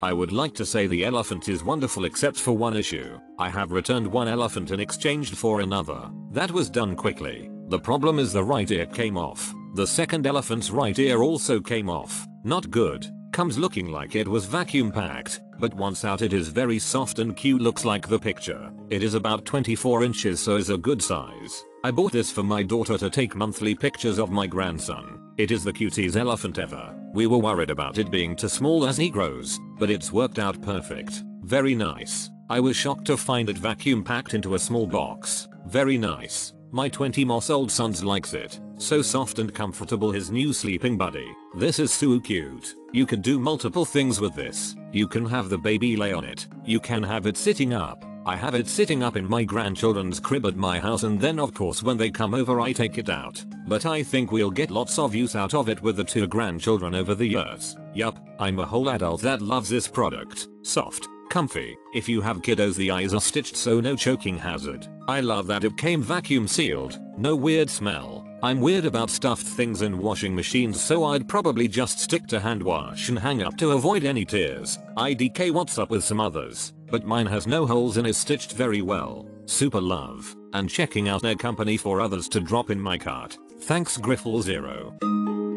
I would like to say the elephant is wonderful except for one issue. I have returned one elephant in exchange for another. That was done quickly. The problem is the right ear came off. The second elephant's right ear also came off. Not good. Comes looking like it was vacuum packed, but once out it is very soft and cute, looks like the picture. It is about 24 inches, so is a good size. I bought this for my daughter to take monthly pictures of my grandson. It is the cutest elephant ever. We were worried about it being too small as he grows, but it's worked out perfect. Very nice. I was shocked to find it vacuum packed into a small box. Very nice. My 20-month-old son likes it. So soft and comfortable, his new sleeping buddy. This is so cute. You could do multiple things with this. You can have the baby lay on it. You can have it sitting up. I have it sitting up in my grandchildren's crib at my house, and then of course when they come over I take it out. But I think we'll get lots of use out of it with the two grandchildren over the years. Yup, I'm a whole adult that loves this product. Soft. Comfy. If you have kiddos, the eyes are stitched, so no choking hazard. I love that it came vacuum sealed. No weird smell. I'm weird about stuffed things in washing machines, so I'd probably just stick to hand wash and hang up to avoid any tears. IDK what's up with some others, but mine has no holes and is stitched very well. Super love. And checking out their company for others to drop in my cart. Thanks GRIFIL ZERO.